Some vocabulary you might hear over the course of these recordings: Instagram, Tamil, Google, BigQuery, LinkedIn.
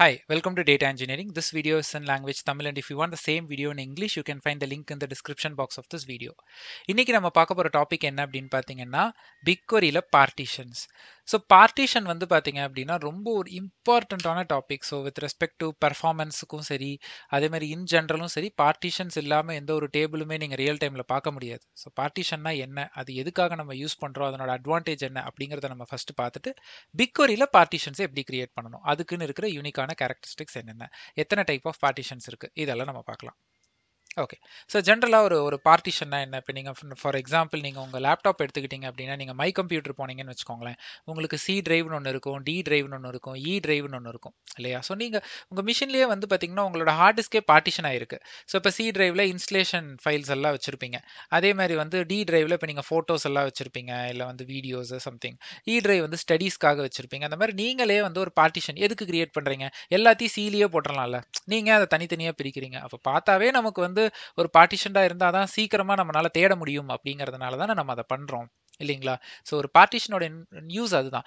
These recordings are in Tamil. Hi, welcome to Data Engineering. This video is in language Tamil, and if you want the same video in English, you can find the link in the description box of this video. Today, we will talk about a topic BigQuery partitions. So, partition is a very important topic. So, with respect to performance, in general, partitions are table in real time. So, partition is what we use, the advantage is what first BigQuery partitions are create. That's unique characteristics enna ethana type of partitions irukku idella nama paakalam. Okay, so generally ஒரு partition na enna pinninga, for example neenga unga laptop eduthukitinga appadina neenga my computer poningenu vechukonga ungalku C drive nu onnu irukum, D drive nu onnu irukum, E drive nu onnu irukum illaya. So neenga unga machine liye vandu pathina ungala hard disk partition aayirukku. So ipa C drive la installation files alla vechirupinga, adhe mari vandu D drive la ipa neenga photos alla vechirupinga illa vandu videos or something, E drive vandu studies kaga vechirupinga. Andha mari neengale vandu or partition edukku create pandringa, ellathai C liye potralala, neenga adha thani thaniya pirikringa. Appo paathave namakku vandu ஒரு பார்ட்டிஷன்டா இருந்தா தான் சீக்கிரமா நம்மளால தேட முடியும் அப்படிங்கிறதுனால தான் நம்ம அதை பண்றோம் இல்லீங்களா. சோ ஒரு பார்ட்டிஷனோட யூஸ் அதுதான்.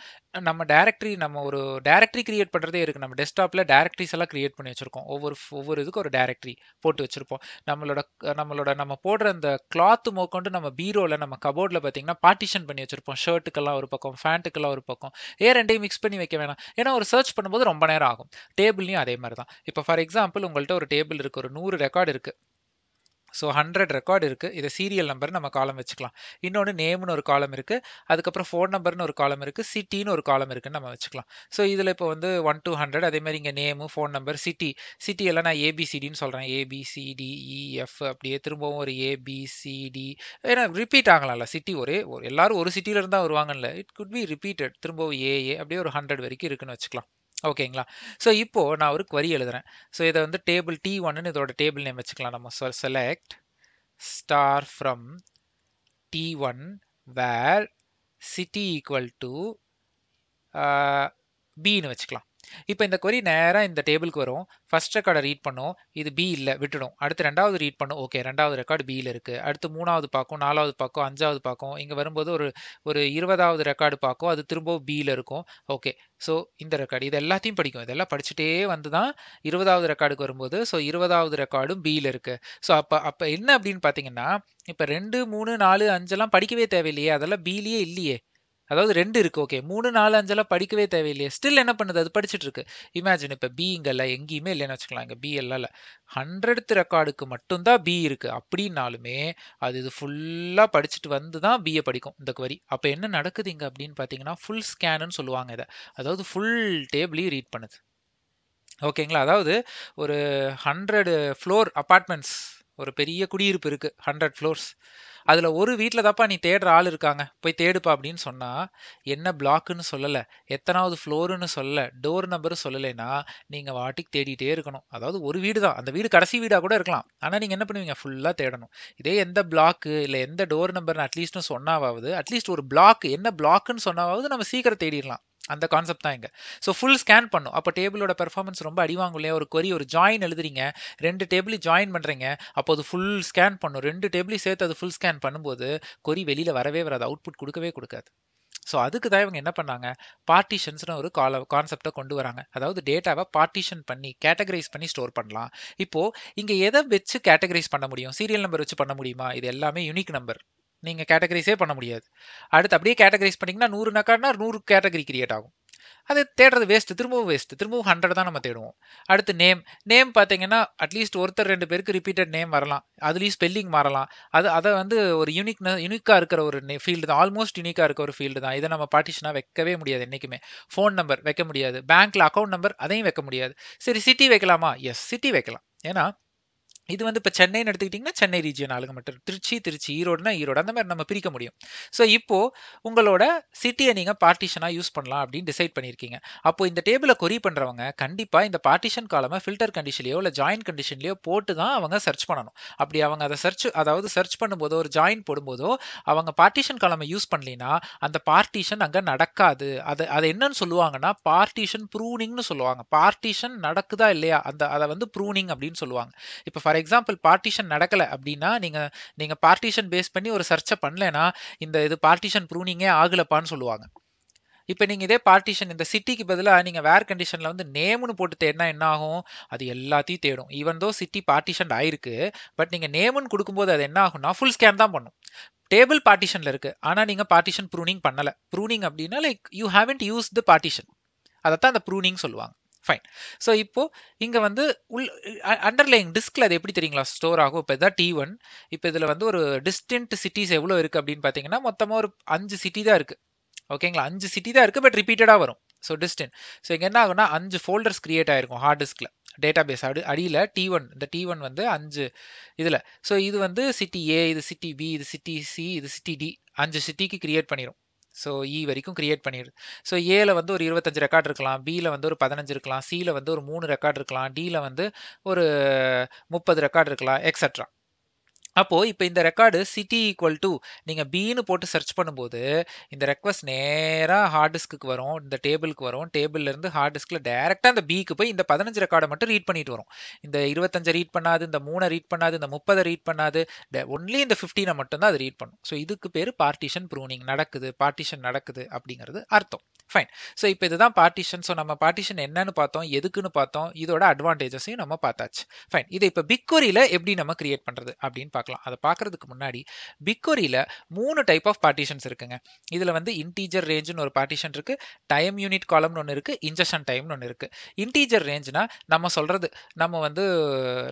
நம்ம ஒரு டைரக்டரி கிரியேட் பண்றதே இருக்கு. நம்ம டெஸ்க்டாப்ல டைரக்டரிஸ் எல்லாம் கிரியேட் பண்ணி வச்சிருக்கோம். ஒவ்வொரு இதுக்கு ஒரு டைரக்டரி போட்டு வச்சிருப்போம். நம்ம போடுற அந்த கிளாத் மோக்கொண்டு நம்ம பீரோல நம்ம கபோர்ட்ல பாத்தீங்கன்னா பார்ட்டிஷன் பண்ணி வச்சிருப்போம். ஷர்ட்டுக்கெல்லாம் ஒரு பக்கம், ஃபேண்ட்டுக்கெல்லாம் ஒரு பக்கம். ரெண்டையும் மிக்ஸ் பண்ணி வைக்க வேணாம், ஏன்னா ஒரு சர்ச் பண்ணும்போது ரொம்ப நேரம் ஆகும். டேபிள்லயும் அதே மாதிரி தான். இப்போ ஃபார் எக்ஸாம்பிள் உங்கள்கிட்ட ஒரு டேபிள் இருக்கு, ஒரு 100 ரெக்கார்டு இருக்கு. So 100 record இருக்கு. இது சீரியல் நம்பர் நம்ம காலம் வச்சுக்கலாம். இன்னொன்று நேம்னு ஒரு காலம் இருக்கு, அதுக்கப்புறம் ஃபோன் நம்பர்னு ஒரு காலம் இருக்கு, சிட்டின்னு ஒரு காலம் இருக்குன்னு நம்ம வச்சுக்கலாம். ஸோ இதில் இப்போ வந்து 1 to 100 அதே மாதிரி இங்கே நேமு, ஃபோன் நம்பர், சிட்டி எல்லாம் நான் ஏபிசிடின்னு சொல்கிறேன். ABCDEF அப்படியே திரும்பவும் ஒரு ABCD, ஏன்னா ரிப்பீட் ஆகலாம்ல. சிட்டி ஒரு எல்லாரும் ஒரு சிட்டியிலேருந்து தான் வருவாங்கல்ல. இட் குட் பி ரிப்பீட்டட், திரும்பவும் ஏஏ அப்படியே ஒரு 100 வரைக்கும் இருக்குன்னு வச்சுக்கலாம். ஓகேங்களா. ஸோ இப்போ நான் ஒரு query எழுதுறேன். ஸோ இதை வந்து டேபிள் T1ன்னு இதோட டேபிள் நேம் வச்சுக்கலாம். நம்ம select star from T1 where city equal to பின்னு வச்சுக்கலாம். இப்போ இந்த query நேராக இந்த டேபிளுக்கு வரும். ஃபர்ஸ்ட் ரெக்கார்டை ரீட் பண்ணும், இது பி இல்லை விட்டுடும். அடுத்து ரெண்டாவது ரீட் பண்ணும், ஓகே ரெண்டாவது ரெக்கார்டு பியில் இருக்குது. அடுத்து மூணாவது பார்க்கும், நாலாவது பார்க்கும், அஞ்சாவது பார்க்கும். இங்கே வரும்போது ஒரு 20வது ரெக்கார்டு பார்க்கும், அது திரும்பவும் பியில் இருக்கும். ஓகே, ஸோ இந்த ரெக்கார்டு இது எல்லாத்தையும் படிக்கும். இதெல்லாம் படிச்சுட்டே வந்து தான் 20வது ரெக்கார்டுக்கு வரும்போது, ஸோ 20வது ரெக்கார்டும் பியில் இருக்குது. ஸோ அப்போ என்ன அப்படின்னு பார்த்தீங்கன்னா, இப்போ 2, 3, 4, 5 படிக்கவே தேவையில்லையே, அதெல்லாம் பியிலேயே இல்லையே. அதாவது 2 இருக்கு, ஓகே. 3, 4, 5 படிக்கவே தேவையில்லையே, ஸ்டில் என்ன பண்ணுது, அது படிச்சுட்டு இருக்கு. இமேஜின் இப்போ பி இங்கல்ல எங்கேயுமே இல்லைன்னு வச்சுக்கலாம். இங்கே பி எல்லாம் 100th ரெக்கார்டுக்கு மட்டும்தான் பி இருக்கு அப்படின்னாலுமே அது இது ஃபுல்லாக படிச்சுட்டு வந்து தான் பியை படிக்கும் இந்த query. அப்போ என்ன நடக்குது இங்கே அப்படின்னு பார்த்தீங்கன்னா, ஃபுல் ஸ்கேனுன்னு சொல்லுவாங்க இதை. அதாவது ஃபுல் டேபிளையும் ரீட் பண்ணுது. ஓகேங்களா. அதாவது ஒரு 100 floor அப்பார்ட்மெண்ட்ஸ், ஒரு பெரிய குடியிருப்பு இருக்குது, 100 floors. அதில் ஒரு வீட்டில் தான்ப்பா நீ தேடுற ஆள் இருக்காங்க, போய் தேடுப்பா அப்படின்னு சொன்னால் என்ன பிளாக்குன்னு சொல்லலை, எத்தனாவது ஃப்ளோருன்னு சொல்லலை, டோர் நம்பரும் சொல்லலைன்னா நீங்கள் வாட்டிக்கு தேடிகிட்டே இருக்கணும். அதாவது ஒரு வீடு தான், அந்த வீடு கடைசி வீடாக கூட இருக்கலாம், ஆனால் நீங்கள் என்ன பண்ணுவீங்க, ஃபுல்லாக தேடணும். இதே எந்த பிளாக்கு இல்லை எந்த டோர் நம்பர்னு அட்லீஸ்ட்னு சொன்னாவது, அட்லீஸ்ட் ஒரு பிளாக் என்ன பிளாக்குன்னு சொன்னாவது நம்ம சீக்கிரம் தேடிடலாம். அந்த கான்செப்ட் தான் இங்கே. ஸோ ஃபுல் ஸ்கேன் பண்ணும். அப்போ டேபிளோட பெர்ஃபார்மன்ஸ் ரொம்ப அடிவாங்கும் இல்லையா. ஒரு query, ஒரு ஜாயின் எழுதுறீங்க, 2 டேபிளையும் ஜாயின் பண்ணுறீங்க, அப்போ அது ஃபுல் ஸ்கேன் பண்ணும். 2 டேபிளையும் சேர்த்து அது ஃபுல் ஸ்கேன் பண்ணும்போது query வெளியில் வரவே வராது, அவுட்புட் கொடுக்கவே கொடுக்காது. ஸோ அதுக்கு தான் இவங்க என்ன பண்ணாங்க, பார்ட்டிஷன்ஸ்னு ஒரு கான்செப்டை கொண்டு வராங்க. அதாவது டேட்டாவை பார்ட்டிஷன் பண்ணி கேட்டகரைஸ் பண்ணி ஸ்டோர் பண்ணலாம். இப்போது இங்கே எதை வச்சு கேட்டகரைஸ் பண்ண முடியும், சீரியல் நம்பர் வச்சு பண்ண முடியுமா? இது எல்லாமே யூனிக் நம்பர், நீங்கள் கேட்டகரைஸே பண்ண முடியாது. அடுத்து அப்படியே கேட்டகரைஸ் பண்ணிங்கன்னா 100 கேட்டகரி கிரியேட் ஆகும். அது தேடுறது வேஸ்ட்டு திரும்பவும் 100 தான் நம்ம தேடுவோம். அடுத்து நேம் பார்த்தீங்கன்னா அட்லீஸ்ட் ஒருத்தர் 2 பேருக்கு ரிப்பீட்டட் நேம் வரலாம், அதுலேயும் ஸ்பெல்லிங் மாறலாம். அதை வந்து ஒரு யூனிக்காக இருக்கிற ஒரு ஃபீல்டு தான், ஆல்மோஸ்ட் யூனிக்காக இருக்கிற ஒரு ஃபீல்டு தான். இதை நம்ம பார்ட்டிஷனாக வைக்கவே முடியாது என்றைக்குமே. ஃபோன் நம்பர் வைக்க முடியாது, பேங்க்கில் அக்கௌண்ட் நம்பர் அதையும் வைக்க முடியாது. சரி, சிட்டி வைக்கலாமா? எஸ், சிட்டி வைக்கலாம். ஏன்னா இது வந்து இப்போ சென்னைன்னு எடுத்துக்கிட்டிங்கன்னா சென்னை ரீஜியன் ஆளுங்க மட்டும், திருச்சி, ஈரோடுனா அந்த மாதிரி நம்ம பிரிக்க முடியும். ஸோ இப்போது உங்களோட சிட்டியை நீங்கள் பார்ட்டிஷனாக யூஸ் பண்ணலாம் அப்படின்னு டிசைட் பண்ணியிருக்கீங்க. அப்போது இந்த டேபிளை query பண்ணுறவங்க கண்டிப்பாக இந்த பார்ட்டிஷன் காலமாக ஃபில்டர் கண்டிஷன்லையோ இல்லை ஜாயின் கண்டிஷன்லையோ போட்டு தான் அவங்க சர்ச் பண்ணணும். அப்படி அவங்க அதை சர்ச் பண்ணும்போதோ ஒரு ஜாயின் போடும்போதோ அவங்க பார்ட்டிஷன் காலமாக யூஸ் பண்ணலைன்னா அந்த பார்ட்டிஷன் அங்கே நடக்காது. அதை என்னன்னு சொல்லுவாங்கன்னா பார்ட்டிஷன் ப்ரூனிங்னு சொல்லுவாங்க. பார்ட்டிஷன் நடக்குதா இல்லையா அதை வந்து ப்ரூனிங் அப்படின்னு சொல்லுவாங்க. இப்போ ஃபார் எக்ஸாம்பிள் பார்ட்டிஷன் நடக்கலை அப்படின்னா நீங்கள் பார்ட்டிஷன் பேஸ் பண்ணி ஒரு சர்ச்சை பண்ணலைன்னா இது பார்ட்டிஷன் ப்ரூனிங்கே ஆகலப்பான்னு சொல்லுவாங்க. இப்போ நீங்கள் இதே பார்ட்டிஷன் இந்த சிட்டிக்கு பதிலாக நீங்கள் வேர் கண்டிஷனில் வந்து நேம்னு போட்டு தேடினா என்ன ஆகும், அது எல்லாத்தையும் தேடும். ஈவன் தோ சிட்டி பார்ட்டிஷன் ஆயிருக்கு, பட் நீங்கள் நேம்னு கொடுக்கும்போது அது என்ன ஆகும்னா ஃபுல் ஸ்கேன் தான் பண்ணும். டேபிள் பார்ட்டிஷனில் இருக்குது, ஆனால் நீங்கள் பார்ட்டிஷன் ப்ரூனிங் பண்ணலை. ப்ரூனிங் அப்படின்னா like you haven't use the partition, அதைத்தான் அந்த ப்ரூனிங் சொல்லுவாங்க. ஃபைன். ஸோ இப்போது இங்கே வந்து அண்டர்லைங் டிஸ்கில் அது எப்படி தெரியுங்களா ஸ்டோர் ஆகும். இப்போ இதுதான் T1. இப்போ இதில் வந்து ஒரு டிஸ்டன்ட் சிட்டிஸ் எவ்வளோ இருக்குது அப்படின்னு பார்த்தீங்கன்னா மொத்தமாக ஒரு 5 சிட்டி தான் இருக்குது. ஓகேங்களா, 5 சிட்டி தான் இருக்குது, பட் ரிப்பீட்டடாக வரும். So distant. ஸோ இங்கே என்ன ஆகுனா 5 ஃபோல்டர்ஸ் கிரியேட் ஆகிருக்கும் ஹார்ட் டிஸ்கில். டேட்டா பேஸ் அடியில் T1, இந்த T1 வந்து 5 இதில். ஸோ இது வந்து சிட்டி A, இது சிட்டி B, இது சிட்டி C, இது சிட்டி D, 5 சிட்டிக்கு கிரியேட் பண்ணிடும். ஸோ E வரைக்கும் கிரியேட் பண்ணிடுது. ஸோ ஏல வந்து ஒரு 25 ரெக்கார்ட் இருக்கலாம், பியில் வந்து ஒரு 15 இருக்கலாம், சியில் வந்து ஒரு 3 ரெக்கார்ட் இருக்கலாம், டியில் வந்து ஒரு 30 ரெக்கார்ட் இருக்கலாம், எக்ஸட்ரா. அப்போது இப்போ இந்த ரெக்கார்டு சிட்டி ஈக்குவல் டு நீங்கள் பின்னு போட்டு சர்ச் பண்ணும்போது இந்த ரெக்வஸ்ட் நேராக ஹார்ட் டிஸ்க்கு வரும், இந்த டேபிளுக்கு வரும். டேபிள்லேருந்து ஹார்ட் டிஸ்கில் டேரெக்டாக அந்த பிக்கு போய் இந்த 15 ரெக்கார்டை மட்டும் ரீட் பண்ணிட்டு வரும். இந்த 25 ரீட் பண்ணாது, இந்த 3 ரீட் பண்ணாது, இந்த 30 ரீட் பண்ணாது, ஒன்லி இந்த 15 மட்டும்தான் அது ரீட் பண்ணும். ஸோ இதுக்கு பேர் பார்ட்டிஷன் ப்ரூனிங் நடக்குது, பார்ட்டிஷன் நடக்குது அப்படிங்கிறது அர்த்தம். ஃபைன். ஸோ இப்போ இதுதான் பார்ட்டிஷன். ஸோ நம்ம பார்ட்டிஷன் என்னன்னு பார்த்தோம், எதுக்குன்னு பார்த்தோம், இதோட அட்வான்டேஜஸையும் நம்ம பார்த்தாச்சு. ஃபைன். இதை இப்போ பிக்வரியில் எப்படி நம்ம கிரியேட் பண்ணுறது அப்படின்னு பார்க்கலாம். அதை பார்க்குறதுக்கு முன்னாடி பிக்வரியில் 3 டைப் ஆஃப் பார்ட்டிஷன்ஸ் இருக்குங்க. இதில் வந்து இன்டீஜர் ரேஞ்சுன்னு ஒரு பார்ட்டிஷன் இருக்குது, டைம் யூனிட் காலம்னு ஒன்று இருக்குது, இன்ஜெக்ஷன் டைம்னு ஒன்று இருக்குது. இன்டீஜர் ரேஞ்சுனா நம்ம சொல்கிறது, நம்ம வந்து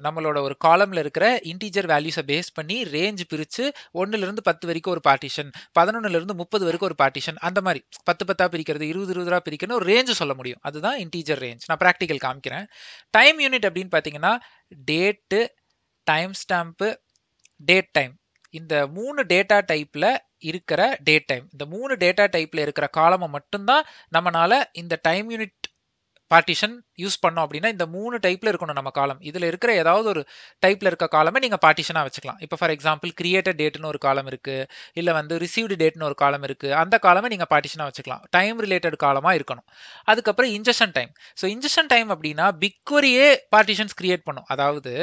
நம்மளோட ஒரு காலமில் இருக்கிற இன்டீஜர் வேல்யூஸை பேஸ் பண்ணி ரேஞ்ச் பிரித்து 1லேருந்து 10 வரைக்கும் ஒரு பார்ட்டிஷன், 11லேருந்து 30 வரைக்கும் ஒரு பார்ட்டிஷன், அந்த மாதிரி 10 10ஆக பிரிக்கிறது, 20 20ஆக பிரிக்கணும், ஒரு ரேஞ்ச் சொல்ல முடியும். அதுதான் இன்டீஜர் ரேஞ்ச். நான் பிராக்டிகல் காமிக்கிறேன். டைம் யூனிட் அப்படின்னு பார்த்தீங்கன்னா date, time stamp, date time, இந்த 3 டேட்டா டைப்பில் இருக்கிற டேட் டைம், இந்த 3 டேட்டா டைப்பில் இருக்கிற காலமை மட்டும்தான் நம்மளால் இந்த டைம் யூனிட் பார்ட்டிஷன் யூஸ் பண்ணோம் அப்படின்னா இந்த 3 டைப்பில் இருக்கணும் நம்ம காலம். இதில் இருக்கிற ஏதாவது ஒரு டைப்பில் இருக்க காலமே நீங்கள் பார்ட்டிஷனாக வச்சுக்கலாம். இப்போ ஃபார் எக்ஸாம்பிள் கிரியேட்டட் டேட்னு ஒரு காலம் இருக்குது, இல்லை வந்து ரிசீவ்டு டேட்னு ஒரு காலம் இருக்குது, அந்த காலமே நீங்கள் பார்ட்டிஷனாக வச்சுக்கலாம். டைம் ரிலேட்டட் காலமாக இருக்கணும். அதுக்கப்புறம் ingestion time. So ingestion time அப்படின்னா பிக்வரியே பார்ட்டிஷன்ஸ் கிரியேட் பண்ணும். அதாவது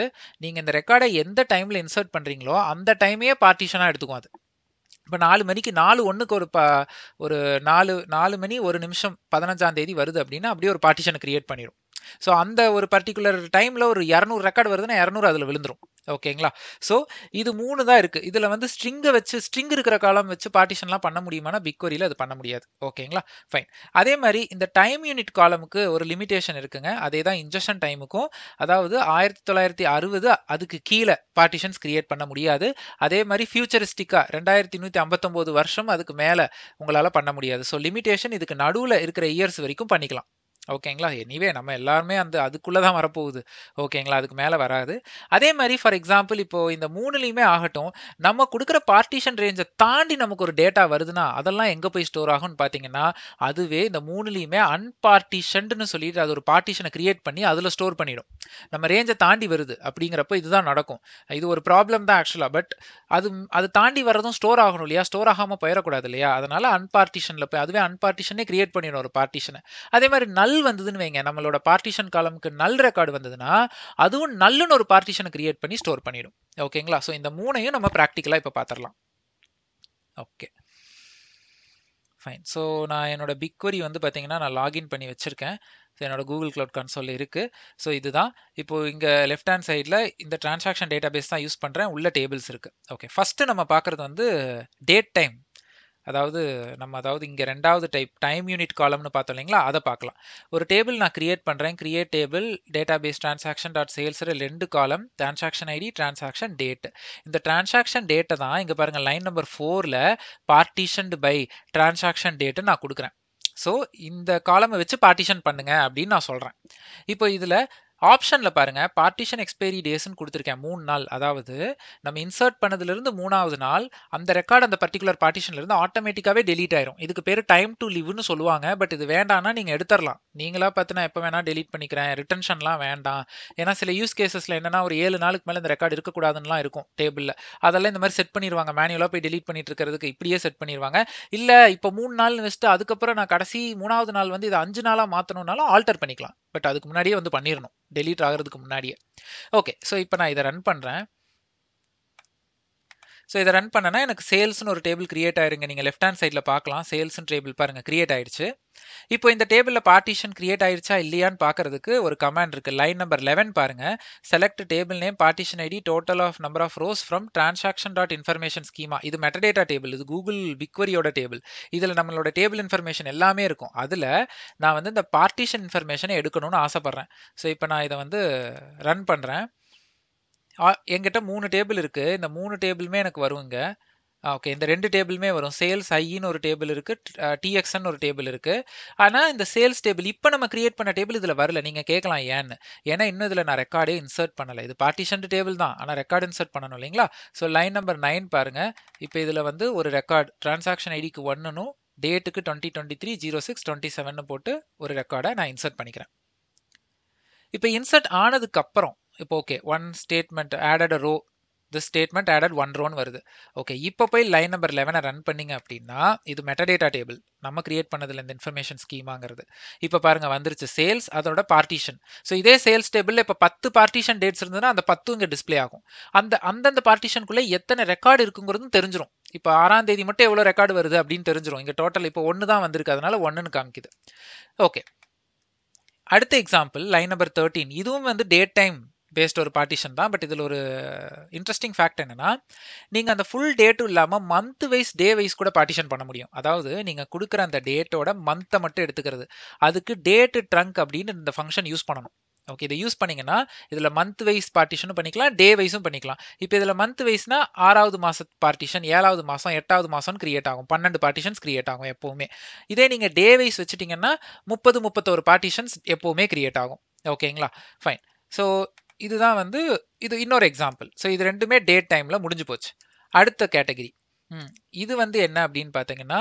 நீங்கள் இந்த ரெக்கார்டை எந்த டைமில் இன்சர்ட் பண்ணுறீங்களோ அந்த டைமையே பார்ட்டிஷனாக எடுத்துக்கும். அது இப்போ 4 மணிக்கு 4:01 ஒரு ஒரு 4 மணி 1 நிமிஷம் 15ஆம் தேதி வருது அப்படின்னா அப்படியே ஒரு பார்ட்டிஷனை கிரியேட் பண்ணிடும். ஸோ அந்த ஒரு பர்டிகுலர் டைமில் ஒரு 200 ரெக்கார்டு வருதுன்னா 200 அதில் விழுந்துடும். ஓகேங்களா. ஸோ இது 3 தான் இருக்குது. இதில் வந்து ஸ்ட்ரிங்கை வச்சு, ஸ்ட்ரிங் இருக்கிற காலம் வச்சு பார்ட்டிஷன்லாம் பண்ண முடியுமானா பிக்வரியில் அது பண்ண முடியாது. ஓகேங்களா. ஃபைன். அதே மாதிரி இந்த டைம் யூனிட் காலமுக்கு ஒரு லிமிட்டேஷன் இருக்குங்க. அதே தான் இன்ஜெக்ஷன் டைமுக்கும். அதாவது 1960 அதுக்கு கீழே பார்ட்டிஷன்ஸ் கிரியேட் பண்ண முடியாது. அதே மாதிரி ஃபியூச்சரிஸ்டிக்காக 2159 வருஷம் அதுக்கு மேலே உங்களால் பண்ண முடியாது. ஸோ லிமிட்டேஷன் இதுக்கு நடுவில் இருக்கிற இயர்ஸ் வரைக்கும் பண்ணிக்கலாம். ஓகேங்களா. எனிவே நம்ம எல்லாருமே அந்த அதுக்குள்ளே தான் வரப்போகுது. ஓகேங்களா. அதுக்கு மேலே வராது. அதே மாதிரி ஃபார் எக்ஸாம்பிள் இப்போது இந்த 3லேயுமே ஆகட்டும், நம்ம கொடுக்குற பார்ட்டிஷன் ரேஞ்சை தாண்டி நமக்கு ஒரு டேட்டா வருதுன்னா அதெல்லாம் எங்கே போய் ஸ்டோர் ஆகும்னு பார்த்தீங்கன்னா அதுவே இந்த 3லேயுமே அன்பார்ட்டிஷன்டுன்னு சொல்லிட்டு அது ஒரு பார்ட்டிஷனை கிரியேட் பண்ணி அதில் ஸ்டோர் பண்ணிடும். நம்ம ரேஞ்சை தாண்டி வருது அப்படிங்கிறப்போ இதுதான் நடக்கும். இது ஒரு ப்ராப்ளம் தான் ஆக்சுவலாக. பட் அது தாண்டி வரதும் ஸ்டோர் ஆகணும் இல்லையா, ஸ்டோர் ஆகாமல் போயிடக்கூடாது இல்லையா. அதனால் அன்பார்ட்டிஷனில் போய் அதுவே அன்பார்ட்டிஷனே கிரியேட் பண்ணிடும் ஒரு பார்ட்டிஷனை. அதே மாதிரி வந்ததுன்னு வைங்க, நம்மளோட பார்ட்டிஷன் காலமுக்கு நல் ரெக்கார்டு வந்ததுன்னா அதுவும் நல்லுன்னு ஒரு பார்ட்டிஷனை கிரியேட் பண்ணி ஸ்டோர் பண்ணிடும். ஓகேங்களா. ஸோ இந்த 3ஐயும் நம்ம பிராக்டிக்கலாக இப்போ பார்த்துடலாம். ஓகே. ஃபைன். ஸோ நான் என்னோட பிக்வரி வந்து பார்த்தீங்கன்னா நான் லாகின் பண்ணி வச்சுருக்கேன். ஸோ என்னோட கூகுள் கிளவுட் கன்சோல் இருக்குது. ஸோ இதுதான் இப்போது இங்கே லெஃப்ட் ஹேண்ட் சைடில் இந்த டிரான்சாக்ஷன் டேட்டா பேஸ் தான் யூஸ் பண்ணுறேன். உள்ள டேபிள்ஸ் இருக்குது. ஓகே. ஃபஸ்ட்டு நம்ம பார்க்குறது வந்து டேட் டைம். அதாவது நம்ம இங்கே 2வது டைப் டைம் யூனிட் காலம்னு பார்த்தோம் இல்லைங்களா, அதை பார்க்கலாம். ஒரு டேபிள் நான் கிரியேட் பண்ணுறேன். Create table data base transaction.sales 2 column, transaction ID, transaction date. இந்த டிரான்சாக்ஷன் டேட்டை தான் இங்கே பாருங்கள் லைன் நம்பர் 4ல் பார்ட்டிஷன்டு பை டிரான்சாக்ஷன் டேட்டு நான் கொடுக்குறேன். ஸோ இந்த காலமை வச்சு பார்ட்டிஷன் பண்ணுங்க அப்படின்னு நான் சொல்கிறேன். இப்போ இதில் ஆப்ஷனில் பாருங்கள், பார்ட்டிஷன் எக்ஸ்பைரி டேஸ்ன்னு கொடுத்துருக்கேன். 3 நாள். அதாவது நம்ம இன்சர்ட் பண்ணதுலேருந்து 3ஆவது நாள் அந்த ரெக்கார்டு அந்த பர்டிகுலர் பார்ட்டிஷன்லேருந்து ஆட்டோமேட்டிக்காகவே டெலீட் ஆயிரும். இதுக்கு பேர் டைம் டு லீவ்னு சொல்லுவாங்க. பட் இது வேண்டாம்னா நீங்கள் எடுத்துடலாம். நீங்களாக பார்த்து நான் எப்போ வேணால் டெலீட் பண்ணிக்கிறேன், ரிட்டன்ஷன்லாம் வேண்டாம். ஏன்னா சில யூஸ் கேசஸில் என்னென்னா ஒரு 7 நாளுக்கு மேலே இந்த ரெக்கார்டு இருக்கக்கூடாதுன்னெலாம் இருக்கும் டேபிளில். அதெல்லாம் இந்த மாதிரி செட் பண்ணிடுவாங்க. மேனுவலாக போய் டெலீட் பண்ணிட்டு இருக்கிறதுக்கு இப்படியே செட் பண்ணிடுவாங்க. இல்லை இப்போ 3 நாள்னு வச்சுட்டு அதுக்கப்புறம் நான் கடைசி 3வது நாள் வந்து இதை 5 நாளாக மாற்றணுன்னாலும் ஆல்டர் பண்ணிக்கலாம். பட் அதுக்கு முன்னாடியே வந்து பண்ணிடணும், டெலீட் ஆகிறதுக்கு முன்னாடியே. ஓகே. ஸோ இப்போ நான் இதை ரன் பண்ணுறேன். So இத ரன் பண்ணனா எனக்கு sales னு ஒரு டேபிள் கிரியேட் ஆயிருங்க. நீங்க லெஃப்ட் ஹேண்ட் சைடுல பார்க்கலாம் sales னு டேபிள் பாருங்க கிரியேட் ஆயிருச்சு. இப்போ இந்த டேபிள்ல பார்ட்டிஷன் கிரியேட் ஆயிருச்சா இல்லையான்னு பார்க்கிறதுக்கு ஒரு கமாண்ட் இருக்கு. லைன் நம்பர் 11 பாருங்க. Select table name partition ID total of number of rows from transaction.information schema. இது metadata table. இது Google BigQuery ஓட டேபிள். இதுல நம்மளோட டேபிள் இன்ஃபர்மேஷன் எல்லாமே இருக்கும். அதுல நான் வந்து இந்த பார்ட்டிஷன் இன்ஃபர்மேஷனை எடுக்கணும்னு ஆசைப்படுறேன். சோ இப்போ நான் இத வந்து ரன் பண்றேன். என்கிட்ட 3 டேபிள் இருக்கு. இந்த 3 டேபிளுமே எனக்கு வருங்க. ஓகே, இந்த 2 டேபிளுமே வரும். சேல்ஸ் ஐன்னு ஒரு டேபிள் இருக்கு, TX ன்னு ஒரு டேபிள் இருக்கு. ஆனா இந்த சேல்ஸ் டேபிள் இப்போ நம்ம கிரியேட் பண்ண டேபிள் இதுல வரல. நீங்க கேட்கலாம் ஏன்னு. ஏன்னா இன்னும் இதுல நான் ரெக்கார்டே இன்சர்ட் பண்ணல. இது பார்ட்டிஷன் டேபிள் தான், ஆனா ரெக்கார்ட் இன்சர்ட் பண்ணணும் இல்லைங்களா. ஸோ லைன் நம்பர் 9 பாருங்க. இப்போ இதுல வந்து ஒரு ரெக்கார்ட் டிரான்சாக்ஷன் ஐடிக்கு 1னும் டேட்டுக்கு 2023-06-27 போட்டு ஒரு ரெக்கார்டை நான் இன்சர்ட் பண்ணிக்கிறேன். இப்போ இன்சர்ட் ஆனதுக்கு அப்புறம் இப்போ okay, one statement added row, this statement added one ரோன்னு வருது. ஓகே, இப்போ போய் லைன் நம்பர் 11 ரன் பண்ணிங்க அப்படின்னா இது மெட்டாடேட்டா டேபிள் நம்ம கிரியேட் பண்ணதுல இந்த இன்ஃபர்மேஷன் ஸ்கீமாங்கிறது. இப்போ பாருங்க வந்துருச்சு சேல்ஸ் அதோட பார்ட்டிஷன். ஸோ இதே சேல்ஸ் டேபிளில் இப்போ 10 பார்ட்டிஷன் டேட்ஸ் இருந்ததுன்னா அந்த 10 இங்கே டிஸ்பிளே ஆகும். அந்தந்த பார்ட்டிஷனுக்குள்ளே எத்தனை ரெக்கார்டு இருக்குங்கிறதும் தெரிஞ்சிடும். இப்போ 6ஆம் தேதி மட்டும் எவ்வளோ ரெக்கார்டு வருது அப்படின்னு தெரிஞ்சிடும். இங்கே டோட்டல் இப்போ 1 தான் வந்திருக்கு, அதனால 1ன்னு காமிக்குது. ஓகே, அடுத்த எக்ஸாம்பிள் லைன் நம்பர் 13. இதுவும் வந்து டேட் டைம் பேஸ்ட் ஒரு பார்ட்டிஷன் தான். பட் இதில் ஒரு இன்ட்ரெஸ்டிங் ஃபேக்ட் என்னன்னா, நீங்கள் அந்த ஃபுல் டேட்டும் இல்லாமல் மந்த் வைஸ் டே வைஸ் கூட பார்ட்டிஷன் பண்ண முடியும். அதாவது நீங்கள் கொடுக்குற அந்த டேட்டோட மந்த்தை மட்டும் எடுத்துக்கிறது. அதுக்கு டேட்டு ட்ரங்க் அப்படின்னு இந்த ஃபங்க்ஷன் யூஸ் பண்ணணும். ஓகே, இதை யூஸ் பண்ணிங்கன்னா இதில் மந்த் வைஸ் பார்ட்டிஷனும் பண்ணிக்கலாம், டே வைஸும் பண்ணிக்கலாம். இப்போ இதில் மந்த் வைஸ்னா 6ஆவது மாத பார்ட்டிஷன், 7ஆவது மாதம், 8ஆவது மாதம்னு கிரியேட் ஆகும். 12 பார்ட்டிஷன்ஸ் கிரியேட் ஆகும் எப்போவுமே. இதே நீங்கள் டே வைஸ் வச்சுட்டிங்கன்னா 30-31 பார்ட்டிஷன்ஸ் எப்போவுமே கிரியேட் ஆகும். ஓகேங்களா, ஃபைன். ஸோ இதுதான் வந்து இது இன்னொரு எக்ஸாம்பிள். ஸோ இது ரெண்டுமே டேட் டைமில் முடிஞ்சு போச்சு. அடுத்த கேட்டகரி இது வந்து என்ன அப்படின்னு பார்த்தீங்கன்னா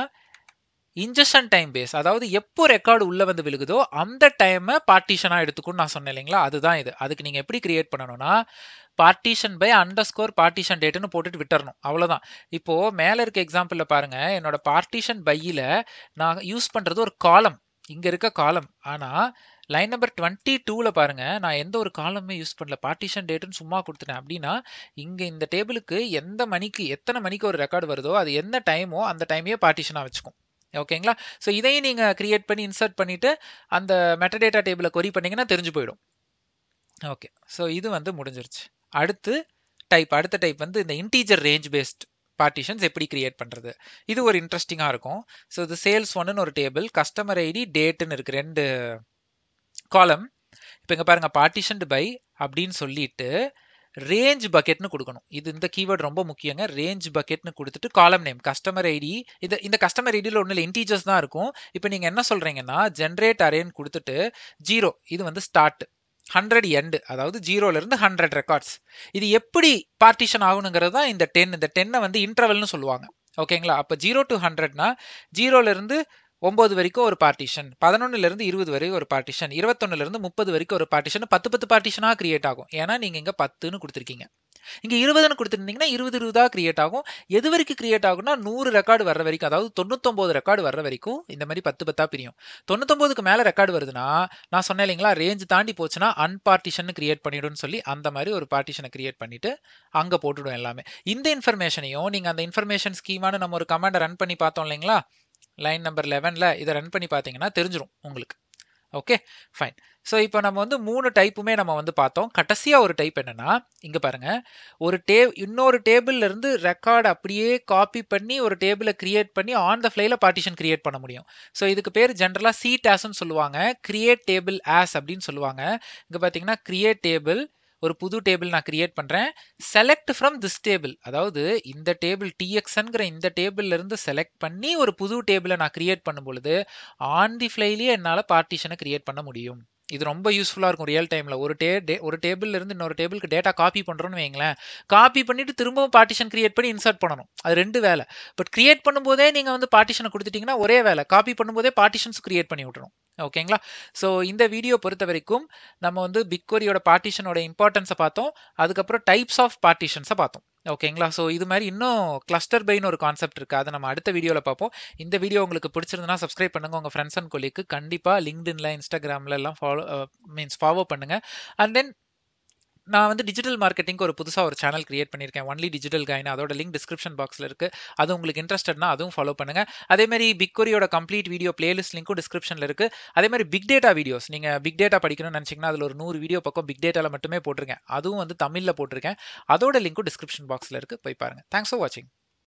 இன்ஜெக்ஷன் டைம் பேஸ். அதாவது எப்போ ரெக்கார்டு உள்ளே வந்து விழுகுதோ அந்த டைமை பார்ட்டிஷனாக எடுத்துக்குன்னு நான் சொன்னேன் இல்லைங்களா, அதுதான் இது. அதுக்கு நீங்கள் எப்படி கிரியேட் பண்ணணும்னா பார்ட்டிஷன் பை அண்டர்ஸ்கோர் பார்ட்டிஷன் டேட்டுன்னு போட்டுட்டு விட்டுறணும், அவ்வளோதான். இப்போது மேலே இருக்க எக்ஸாம்பிளில் பாருங்கள், என்னோட பார்ட்டிஷன் பையில் நான் யூஸ் பண்ணுறது ஒரு காலம், இங்கே இருக்க காலம். ஆனால் லைன் நம்பர் 22ல பாருங்க, நான் எந்த ஒரு காலமே யூஸ் பண்ணல, பார்ட்டிஷன் டேட்டுன்னு சும்மா கொடுத்துட்டேன். அப்படின்னா இங்கே இந்த டேபிளுக்கு எந்த மணிக்கு எத்தனை மணிக்கு ஒரு ரெக்கார்டு வருதோ அது என்ன டைமோ அந்த டைமையே பார்ட்டிஷனாக வச்சுக்கும். ஓகேங்களா, ஸோ இதையும் நீங்கள் கிரியேட் பண்ணி இன்சர்ட் பண்ணிவிட்டு அந்த மெட்டாடேட்டா டேபிளை கொரி பண்ணிங்கன்னா தெரிஞ்சு போயிடும். ஓகே, ஸோ இது வந்து முடிஞ்சிருச்சு. அடுத்த டைப் வந்து இந்த இன்டீஜர் ரேஞ்ச் பேஸ்ட் பார்ட்டிஷன்ஸ் எப்படி கிரியேட் பண்ணுறது, இது ஒரு இன்ட்ரெஸ்டிங்காக இருக்கும். ஸோ இது சேல்ஸ் ஒன்றுன்னு ஒரு டேபிள், கஸ்டமர் ஐடி டேட்டுன்னு இருக்குது, 2 காலம். இப்போ இங்கே பாருங்கள் பார்ட்டிஷன்டு பை அப்படின்னு சொல்லிட்டு ரேஞ்ச் பக்கெட்னு கொடுக்கணும். இது இந்த கீவேர்டு ரொம்ப முக்கியங்க. ரேஞ்ச் பக்கெட்னு கொடுத்துட்டு காலம் நேம் கஸ்டமர் ஐடி. இந்த கஸ்டமர் ஐடியில் ஒன்றும் இல்லை, இன்டீஜர்ஸ் தான் இருக்கும். இப்போ நீங்கள் என்ன சொல்கிறீங்கன்னா ஜென்ரேட் அரேன்னு கொடுத்துட்டு 0 இது வந்து ஸ்டார்ட், 100 எண்டு, அதாவது 0லேருந்து 100 ரெக்கார்ட்ஸ். இது எப்படி பார்ட்டிஷன் ஆகணுங்கிறது தான் இந்த 10. இந்த 10ஐ வந்து இன்டர்வல்னு சொல்லுவாங்க. ஓகேங்களா, அப்போ 0-100னா 0லேருந்து 9 வரைக்கும் ஒரு பார்ட்டிஷன், 11லேருந்து 20 வரைக்கும் ஒரு பார்ட்டிஷன், 21லேருந்து 30 வரைக்கும் ஒரு பார்ட்டிஷன், 10-10 பார்ட்டிஷனாக கிரியேட் ஆகும். ஏன்னா நீங்கள் இங்கே 10ன்னு கொடுத்துருக்கீங்க, இங்கே 20ன்னு கொடுத்துருந்தீங்கன்னா 20-20 கிரியேட் ஆகும். எது வரைக்கும் கிரியேட் ஆகும்னா 100 ரெக்கார்டு வர்ற வரைக்கும், அதாவது 99 ரெக்கார்டு வர்ற வரைக்கும் இந்த மாதிரி 10-10 பிரியும். 99க்கு மேலே ரெக்கார்டு வருதுன்னா நான் சொன்னேன் இல்லைங்களா, ரேஞ்ச் தாண்டி போச்சுன்னா அன்பார்ட்டிஷன் கிரியேட் பண்ணிவிடுன்னு சொல்லி அந்த மாதிரி ஒரு பார்ட்டிஷனை கிரியேட் பண்ணிவிட்டு அங்கே போட்டுவிடும் எல்லாமே. இந்த இன்ஃபர்மேஷனையும் நீங்கள் அந்த இன்ஃபர்மேஷன் ஸ்கீமானு நம்ம ஒரு கமாண்டை ரன் பண்ணி பார்த்தோம் இல்லைங்களா, லைன் நம்பர் 11ல் இதை ரன் பண்ணி பார்த்தீங்கன்னா தெரிஞ்சிடும் உங்களுக்கு. Okay, fine. ஸோ இப்போ நம்ம வந்து 3 டைப்புமே நம்ம வந்து பார்த்தோம். கடைசியாக ஒரு டைப் என்னென்னா இங்கே பாருங்கள், ஒரு இன்னொரு டேபிள்லேருந்து ரெக்கார்டு அப்படியே காப்பி பண்ணி ஒரு டேபிளை கிரியேட் பண்ணி ஆன் த ஃப்ளைல பார்ட்டிஷன் கிரியேட் பண்ண முடியும். ஸோ இதுக்கு பேர் ஜென்ரலாக CTAS-ன்னு சொல்லுவாங்க, கிரியேட் டேபிள் ஆஸ் அப்படின்னு சொல்லுவாங்க. இங்கே பார்த்தீங்கன்னா கிரியேட் டேபிள், ஒரு புது டேபிள் நான் கிரியேட் பண்ணுறேன். செலக்ட் ஃப்ரம் திஸ் டேபிள், அதாவது இந்த டேபிள் TXங்கிற இந்த டேபிள்லேருந்து செலக்ட் பண்ணி ஒரு புது டேபிளை நான் கிரியேட் பண்ணும் பொழுது ஆன் தி ஃப்ளைலேயே என்னால் பார்ட்டிஷனை கிரியேட் பண்ண முடியும். இது ரொம்ப யூஸ்ஃபுல்லாக இருக்கும் ரியல் டைமில். ஒரு டேபிள்லேருந்து இன்னொரு டேபிளுக்கு டேட்டா காப்பி பண்ணுறோன்னு வைங்களேன், காப்பி பண்ணிவிட்டு திரும்பவும் பார்ட்டிஷன் கிரியேட் பண்ணி இன்சர்ட் பண்ணணும், அது 2 வேலை. பட் கிரியேட் பண்ணும்போதே நீங்கள் வந்து பார்ட்டிஷனை கொடுத்துட்டிங்கன்னா ஒரே வேலை, காப்பி பண்ணும்போதே பார்ட்டிஷன்ஸ் கிரியேட் பண்ணி விட்டுரும். ஓகேங்களா, ஸோ இந்த வீடியோ பொறுத்த வரைக்கும் நம்ம வந்து BigQueryயோட பார்ட்டிஷனோட இம்பார்ட்டன்ஸை பார்த்தோம், அதுக்கப்புறம் டைப்ஸ் ஆஃப் பார்ட்டிஷன்ஸை பார்த்தோம். ஓகேங்களா, ஸோ இது மாதிரி இன்னும் கிளஸ்டர் பைன்னு ஒரு கான்செப்ட் இருக்குது, அதை நம்ம அடுத்த வீடியோவில் பார்ப்போம். இந்த வீடியோ உங்களுக்கு பிடிச்சிருந்தனா சப்ஸ்கிரைப் பண்ணுங்கள், உங்கள் ஃப்ரெண்ட்ஸ் அண்ட் கொலீக்கு கண்டிப்பாக லிங்க்டின்ல, இன்ஸ்டாகிராமில் எல்லாம் ஃபாலோ ஃபார்வர்ட் பண்ணுங்கள். அண்ட் தென் நான் வந்து digital marketing க்கு ஒரு புதுசா ஒரு channel create பண்ணிருக்கேன் only digital guy னா அதோட link description boxல இருக்கு அது உங்களுக்கு இன்ட்ரஸ்டட்னா அதுவும் ஃபாலோ பண்ணுங்க அதே மாதிரி BigQuery ஓட complete video playlist லிங்க்கும் descriptionல இருக்கு அதே மாதிரி big data videos நீங்க big data படிக்கணும்னு நினைச்சீங்கன்னா அதுல ஒரு 100 வீடியோ பக்கம் big dataல மட்டுமே போட்டுருக்கேன் அதுவும் வந்து தமிழ்ல போட்டுருக்கேன் அதோட லிங்க்கும் description boxல இருக்கு போய் பாருங்க thanks for watching